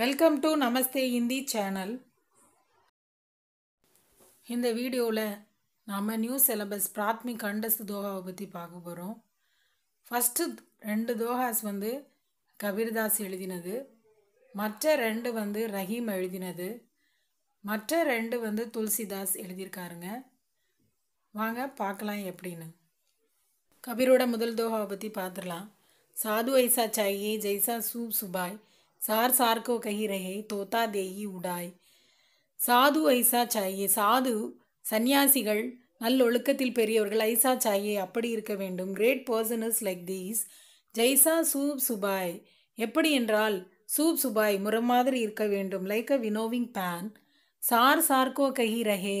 Welcome to Namaste Hindi channel. இந்த வீடியோவில் நாம் நியூ சிலபஸ் பிராத்மிக் அண்டஸ் தோஹாவை பற்றி பார்க்க போகிறோம். ஃபஸ்ட்டு ரெண்டு தோஹாஸ் வந்து கபீர்தாஸ் எழுதினது, மற்ற ரெண்டு வந்து ரஹீம் எழுதினது, மற்ற ரெண்டு வந்து துளசிதாஸ் எழுதியிருக்காருங்க. வாங்க பார்க்கலாம் எப்படின்னு. கபீரோட முதல் தோஹாவை பற்றி பார்த்துடலாம். சாது ஐசா சாயே ஜெய்சா சூப் சுபாய், सार सार को कहीं रहे तोता देही उड़ाए. साधु ऐसा चाहिए, साधु सन्यासिகள் நல்லொழுக்கத்தில் பெரியவர்கள், ஐசா சாயே அப்படி இருக்க வேண்டும், great person is like these, ஜெய்சா சூப் சுபாய் எப்படி என்றால் சூப் சுபாய் முறை மாதிரி இருக்க வேண்டும், லைக் அ வினோவிங் பேன், சார் சார்கோ கஹி ரஹே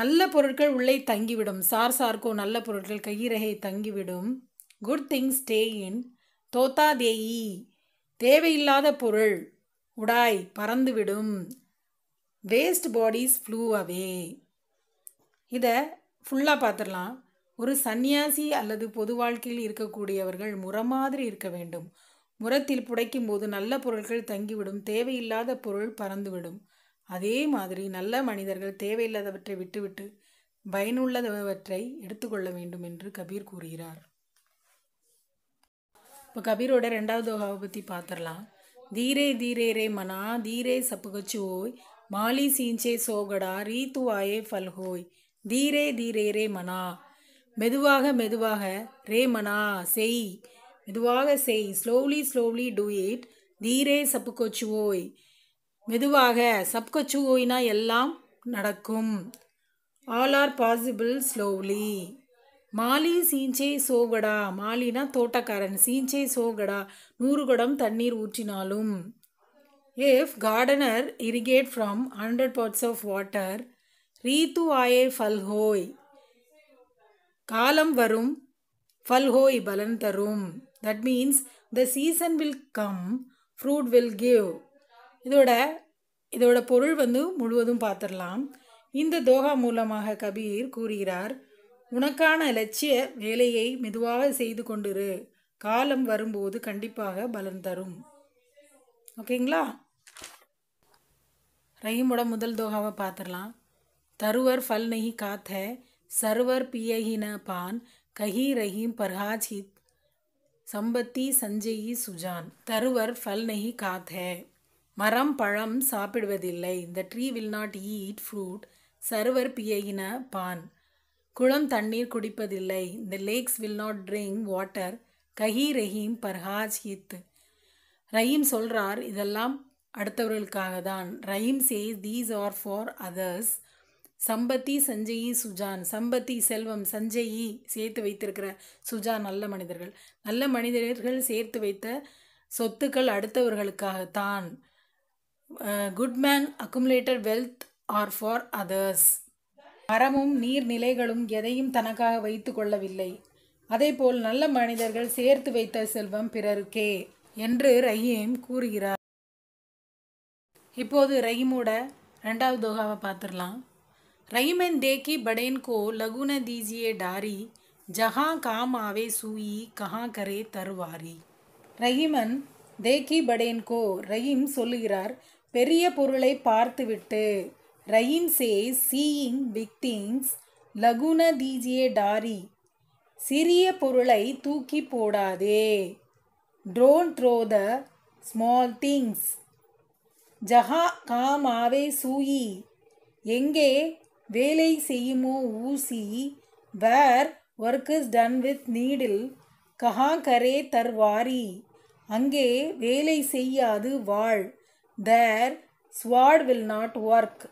நல்ல பொருட்கள் உள்ளே தங்கிவிடும், சார் சார்கோ நல்ல பொருட்கள் கஹி ரஹே தங்கிவிடும், குட் திங்ஸ் ஸ்டே இன், தோத்தா தேயி தேவையில்லாத பொருள், உடாய் பறந்துவிடும், வேஸ்ட் பாடிஸ் ஃப்ளூ அவே. இதை ஃபுல்லாக பார்த்துடலாம். ஒரு சன்னியாசி அல்லது பொது வாழ்க்கையில் இருக்கக்கூடியவர்கள் முறை மாதிரி இருக்க வேண்டும். முறத்தில் புடைக்கும் போது நல்ல பொருட்கள் தங்கிவிடும், தேவையில்லாத பொருள் பறந்துவிடும். அதே மாதிரி நல்ல மனிதர்கள் தேவையில்லாதவற்றை விட்டுவிட்டு பயனுள்ளவற்றை எடுத்துக்கொள்ள வேண்டும் என்று கபீர் கூறுகிறார். இப்போ கபீரோட ரெண்டாவது தோஹாவை பற்றி பார்த்துடலாம். தீரே தீரே ரே மனா தீரே சப்புகச்சு ஓய் மாலி சீஞ்சே சோகடா ரீத்து ஆயே ஃபல்ஹோய், தீரே தீரே ரே மனா மெதுவாக மெதுவாக, ரே மனா செய் மெதுவாக செய், ஸ்லோவ்லி ஸ்லோவ்லி டூ இட், தீரே சப்புகச்சு ஓய் மெதுவாக, சப்கச்சு ஓய்னா எல்லாம் நடக்கும், ஆல் ஆர் பாசிபிள் ஸ்லோவ்லி, மாலி சீஞ்சே சோகடா மாலினா தோட்டக்காரன், சீஞ்சே சோகடா 100 குடம் தண்ணீர் ஊற்றினாலும், if gardener irrigate from 100 pots of water, ரீத்து ஆயே ஃபல்ஹோய் காலம் வரும், ஃபல்ஹோய் பலன் தரும், that means the season will come, fruit will give. இதோட பொருள் வந்து முழுவதும் பார்த்துடலாம். இந்த தோஹா மூலமாக கபீர் கூறுகிறார், உனக்கான லட்சிய வேலையை மெதுவாக செய்து கொண்டிரு, காலம் வரும்போது கண்டிப்பாக பலன் தரும். ஓகேங்களா. ரஹீமோட முதல் தோஹாவை பார்த்துடலாம். தருவர் ஃபல் நஹி காத் ஹை சர்வர் பியஹி ந பான் கஹி ரஹீம் பர்ஹாஜ் ஹித் சம்பத்தி சஞ்சயி சுஜான், தருவர் ஃபல் நஹி காத் ஹை மரம் பழம் சாப்பிடுவதில்லை, the tree will not eat fruit, சர்வர் பியஹி ந பான் குளம் தண்ணீர் குடிப்பதில்லை, இந்த lakes will not drink water, கஹி ரஹீம் பர்ஹாஜ் ஹித். ரஹீம் சொல்கிறார், இதெல்லாம் அடுத்தவர்களுக்காக தான். Rahim says these are for others, சம்பத்தி சஞ்சயி சுஜான், சம்பத்தி செல்வம், சஞ்சயி சேர்த்து வைத்திருக்கிற, சுஜான் நல்ல மனிதர்கள், நல்ல மனிதர்கள் சேர்த்து வைத்த சொத்துக்கள் அடுத்தவர்களுக்காகத்தான். Good man accumulated wealth are for others, மரமும் நீர்நிலைகளும் எதையும் தனக்காக வைத்து கொள்ளவில்லை, அதேபோல் நல்ல மனிதர்கள் சேர்த்து வைத்த செல்வம் பிறருக்கே என்று ரஹீம் கூறுகிறார். இப்போது ரஹீமோட ரெண்டாவது தோஹாவை பார்த்துடலாம். ரஹீமன் தேக்கி படேன்கோ லகுன தீஜியே டாரி ஜஹா காம் ஆவே சூயி கஹா கரே தருவாரி, ரஹீமன் தேக்கி படேன்கோ ரஹீம் சொல்லுகிறார், பெரிய பொருளை பார்த்துவிட்டு, Rahim says seeing big things லகுன தீஜியே டாரி சிறிய பொருளை தூக்கி போடாதே, ட்ரோன் த்ரோ த ஸ்மால் திங்ஸ், ஜஹா காம் ஆவே சூயி எங்கே வேலை செய்யுமோ ஊசி, where work is done with needle, கஹா கரே தர்வாரி அங்கே வேலை செய்யாது வாழ், there sword will not work.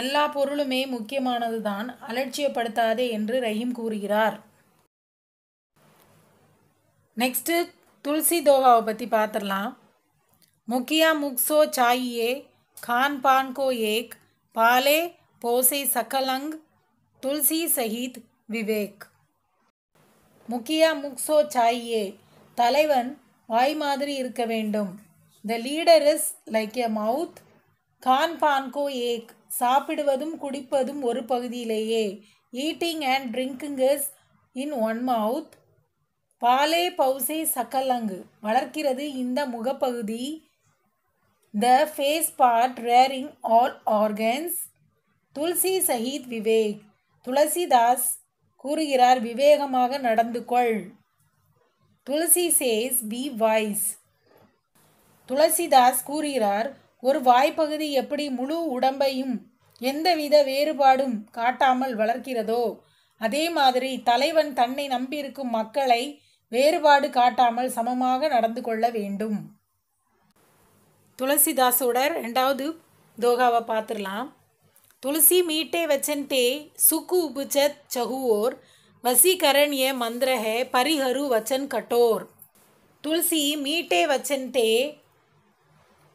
எல்லா பொருளுமே முக்கியமானது தான், அலட்சியப்படுத்தாதே என்று ரஹீம் கூறுகிறார். நெக்ஸ்ட்டு துளசி தோஹாவை பற்றி பார்த்துடலாம். முக்கியா முக்ஸோ சாயியே கான் பான் கோ ஏக் பாலே போசே சக்கலங் துளசி சஹித் விவேக், முக்கியா முக்ஸோ சாயியே தலைவன் வாய் மாதிரி இருக்க வேண்டும், the leader is like a mouth, கான் பான் கோ ஏக் சாப்பிடுவதும் குடிப்பதும் ஒரு பகுதியிலேயே, eating and drinking is in one mouth, பாலே பௌசே சக்கலங்கு வளர்க்கிறது இந்த முகப்பகுதி, the face part rearing all organs Tulsi सहित विवेक तुलसीदास கூறுகிறார் விவேகமாக நடந்து கொள். Tulsi says be wise. Tulsidas கூறுகிறார் ஒரு வாய்ப்பகுதி எப்படி முழு உடம்பையும் எந்தவித வேறுபாடும் காட்டாமல் வளர்க்கிறதோ அதே மாதிரி தலைவன் தன்னை நம்பியிருக்கும் மக்களை வேறுபாடு காட்டாமல் சமமாக நடந்து கொள்ள வேண்டும். துளசிதாஸோட இரண்டாவது தோகாவை பார்த்துடலாம். तुलसी मीठे वचन ते सुकु उपचत चहुओर वसीकरण ये मंत्र है परिहरु वचन कठोर. तुलसी मीठे वचन ते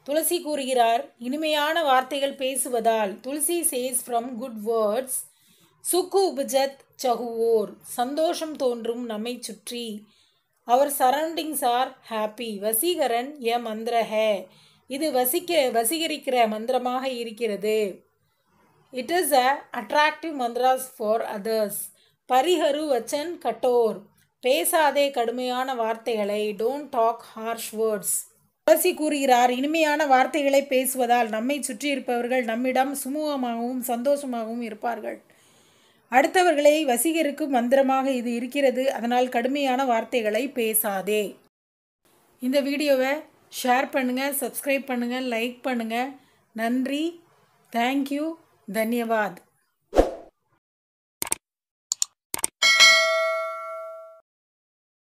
तुलसी कूरुगिरार इनिमैयान वार्त्तैगल पेसुवदाल. Tulsi says from good words सुकु उपचत चहुओर संदोषम तोन्रुम नम्मै सुट्टी आवर सराउंडिंग्स आर हैप्पी वसीकरण ये मंत्र है इदु वसीकरिक्किर मंत्रमाग इरुक्किरदु. It is a attractive mantras for others. Pariharu vachan kator. Pesade kadumayana vaarthaigalai. Don't talk harsh words. Tulasi கூறுகிறார் இனிமையான வார்த்தைகளை பேசுவதால் நம்மை சுற்றி இருப்பவர்கள் நம்மிடம் சுமூகமாகவும் சந்தோஷமாகவும் இருப்பார்கள். அடுத்தவர்களை வசீகரிக்கும் மந்திரமாக இது இருக்கிறது. அதனால் கடுமையான வார்த்தைகளை பேசாதே. இந்த வீடியோவை ஷேர் பண்ணுங்க, சப்ஸ்கிரைப் பண்ணுங்க, லைக் பண்ணுங்க. நன்றி. Thank you. धन्यवाद.